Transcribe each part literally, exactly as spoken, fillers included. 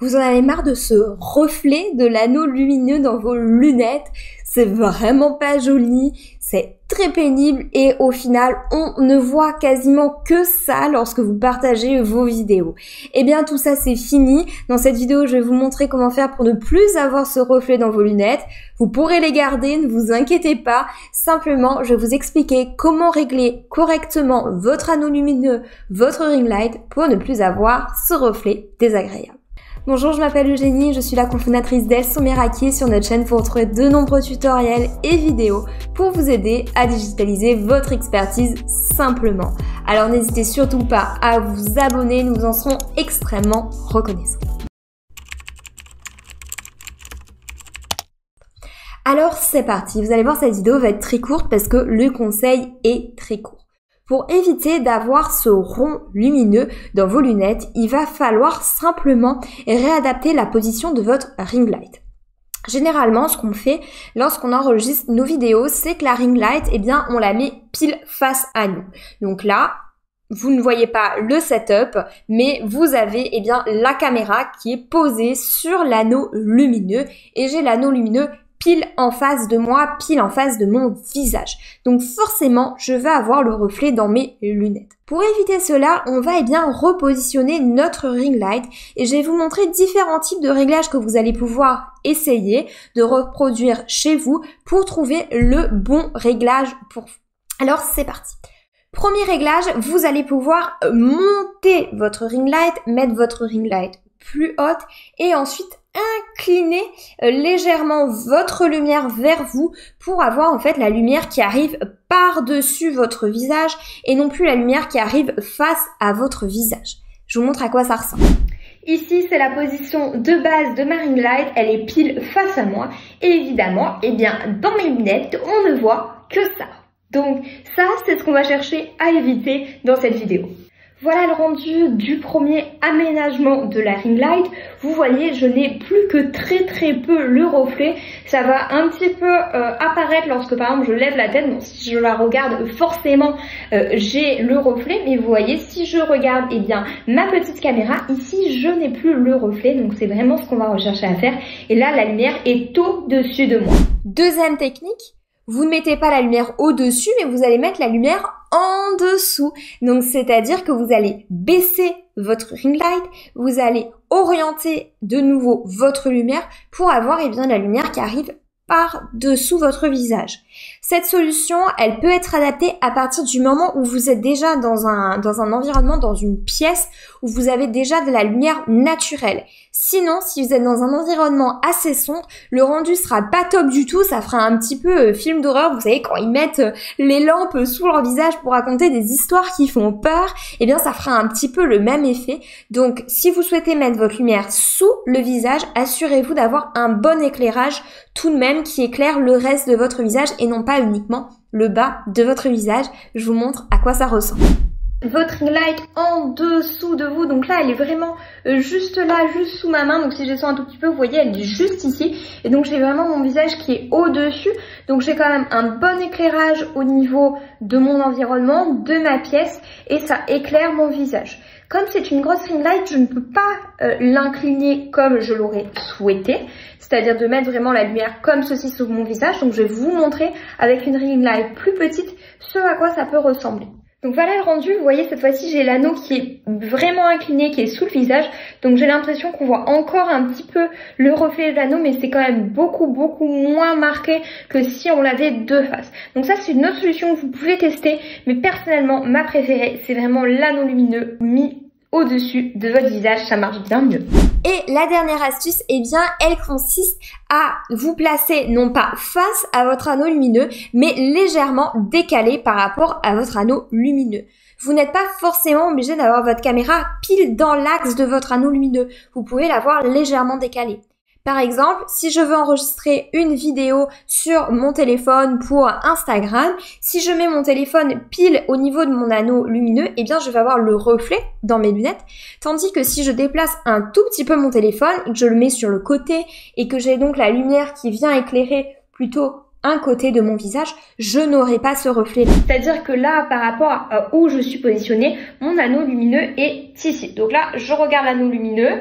Vous en avez marre de ce reflet de l'anneau lumineux dans vos lunettes. C'est vraiment pas joli, c'est très pénible et au final, on ne voit quasiment que ça lorsque vous partagez vos vidéos. Eh bien, tout ça, c'est fini. Dans cette vidéo, je vais vous montrer comment faire pour ne plus avoir ce reflet dans vos lunettes. Vous pourrez les garder, ne vous inquiétez pas. Simplement, je vais vous expliquer comment régler correctement votre anneau lumineux, votre ring light pour ne plus avoir ce reflet désagréable. Bonjour, je m'appelle Eugénie, je suis la cofondatrice d'Elles sont Miraquées. Sur notre chaîne, vous retrouvez de nombreux tutoriels et vidéos pour vous aider à digitaliser votre expertise simplement. Alors n'hésitez surtout pas à vous abonner, nous en serons extrêmement reconnaissants. Alors c'est parti, vous allez voir cette vidéo va être très courte parce que le conseil est très court. Pour éviter d'avoir ce rond lumineux dans vos lunettes, il va falloir simplement réadapter la position de votre ring light. Généralement, ce qu'on fait lorsqu'on enregistre nos vidéos, c'est que la ring light, eh bien, on la met pile face à nous. Donc là, vous ne voyez pas le setup, mais vous avez eh bien, la caméra qui est posée sur l'anneau lumineux et j'ai l'anneau lumineux pile en face de moi, pile en face de mon visage. Donc forcément, je vais avoir le reflet dans mes lunettes. Pour éviter cela, on va eh bien repositionner notre ring light et je vais vous montrer différents types de réglages que vous allez pouvoir essayer de reproduire chez vous pour trouver le bon réglage pour vous. Alors c'est parti. Premier réglage, vous allez pouvoir monter votre ring light, mettre votre ring light plus haute et ensuite inclinez légèrement votre lumière vers vous pour avoir en fait la lumière qui arrive par-dessus votre visage et non plus la lumière qui arrive face à votre visage. Je vous montre à quoi ça ressemble. Ici, c'est la position de base de ma ring light, elle est pile face à moi et évidemment, eh bien, dans mes lunettes, on ne voit que ça. Donc ça, c'est ce qu'on va chercher à éviter dans cette vidéo. Voilà le rendu du premier aménagement de la ring light. Vous voyez, je n'ai plus que très très peu le reflet. Ça va un petit peu euh, apparaître lorsque par exemple je lève la tête. Bon, si je la regarde, forcément euh, j'ai le reflet. Mais vous voyez, si je regarde eh bien ma petite caméra, ici je n'ai plus le reflet. Donc c'est vraiment ce qu'on va rechercher à faire. Et là, la lumière est au-dessus de moi. Deuxième technique. Vous ne mettez pas la lumière au-dessus, mais vous allez mettre la lumière en dessous. Donc, c'est-à-dire que vous allez baisser votre ring light, vous allez orienter de nouveau votre lumière pour avoir, eh bien, la lumière qui arrive par-dessous votre visage. Cette solution, elle peut être adaptée à partir du moment où vous êtes déjà dans un, dans un environnement, dans une pièce où vous avez déjà de la lumière naturelle. Sinon, si vous êtes dans un environnement assez sombre, le rendu sera pas top du tout, ça fera un petit peu euh, film d'horreur. Vous savez, quand ils mettent euh, les lampes sous leur visage pour raconter des histoires qui font peur, eh bien, ça fera un petit peu le même effet. Donc, si vous souhaitez mettre votre lumière sous le visage, assurez-vous d'avoir un bon éclairage tout de même qui éclaire le reste de votre visage et non pas uniquement le bas de votre visage. Je vous montre à quoi ça ressemble. Votre ring light en dessous de vous, donc là elle est vraiment juste là, juste sous ma main, donc si je descends un tout petit peu, vous voyez elle est juste ici, et donc j'ai vraiment mon visage qui est au-dessus, donc j'ai quand même un bon éclairage au niveau de mon environnement, de ma pièce, et ça éclaire mon visage. Comme c'est une grosse ring light, je ne peux pas euh, l'incliner comme je l'aurais souhaité, c'est-à-dire de mettre vraiment la lumière comme ceci sur mon visage, donc je vais vous montrer avec une ring light plus petite ce à quoi ça peut ressembler. Donc voilà le rendu, vous voyez cette fois-ci j'ai l'anneau qui est vraiment incliné, qui est sous le visage, donc j'ai l'impression qu'on voit encore un petit peu le reflet de l'anneau, mais c'est quand même beaucoup beaucoup moins marqué que si on l'avait de face. Donc ça c'est une autre solution que vous pouvez tester, mais personnellement ma préférée c'est vraiment l'anneau lumineux mis au-dessus de votre visage, ça marche bien mieux. Et la dernière astuce, eh bien, elle consiste à vous placer non pas face à votre anneau lumineux, mais légèrement décalé par rapport à votre anneau lumineux. Vous n'êtes pas forcément obligé d'avoir votre caméra pile dans l'axe de votre anneau lumineux. Vous pouvez l'avoir légèrement décalée. Par exemple, si je veux enregistrer une vidéo sur mon téléphone pour Instagram, si je mets mon téléphone pile au niveau de mon anneau lumineux, eh bien je vais avoir le reflet dans mes lunettes. Tandis que si je déplace un tout petit peu mon téléphone, et que je le mets sur le côté et que j'ai donc la lumière qui vient éclairer plutôt un côté de mon visage, je n'aurai pas ce reflet. C'est-à-dire que là, par rapport à où je suis positionnée, mon anneau lumineux est ici. Donc là, je regarde l'anneau lumineux.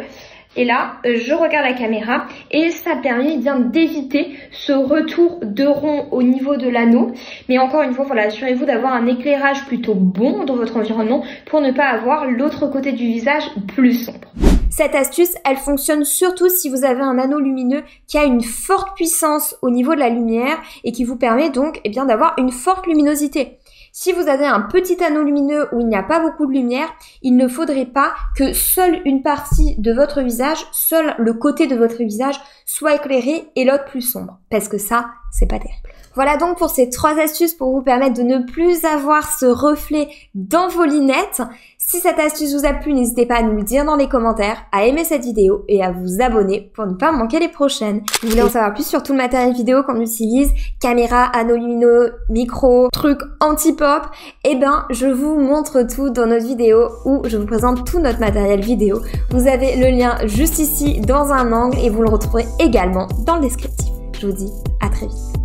et là je regarde la caméra et ça permet bien d'éviter ce retour de rond au niveau de l'anneau. Mais encore une fois, voilà, assurez-vous d'avoir un éclairage plutôt bon dans votre environnement pour ne pas avoir l'autre côté du visage plus sombre. Cette astuce, elle fonctionne surtout si vous avez un anneau lumineux qui a une forte puissance au niveau de la lumière et qui vous permet donc eh bien d'avoir une forte luminosité. Si vous avez un petit anneau lumineux où il n'y a pas beaucoup de lumière, il ne faudrait pas que seule une partie de votre visage, seul le côté de votre visage soit éclairé et l'autre plus sombre. Parce que ça, c'est pas terrible. Voilà donc pour ces trois astuces pour vous permettre de ne plus avoir ce reflet dans vos lunettes. Si cette astuce vous a plu, n'hésitez pas à nous le dire dans les commentaires, à aimer cette vidéo et à vous abonner pour ne pas manquer les prochaines. Si vous voulez en savoir plus sur tout le matériel vidéo qu'on utilise, caméra, anneaux lumineux, micro, trucs anti-pop, eh ben je vous montre tout dans notre vidéo où je vous présente tout notre matériel vidéo. Vous avez le lien juste ici dans un angle et vous le retrouverez également dans le descriptif. Je vous dis à très vite.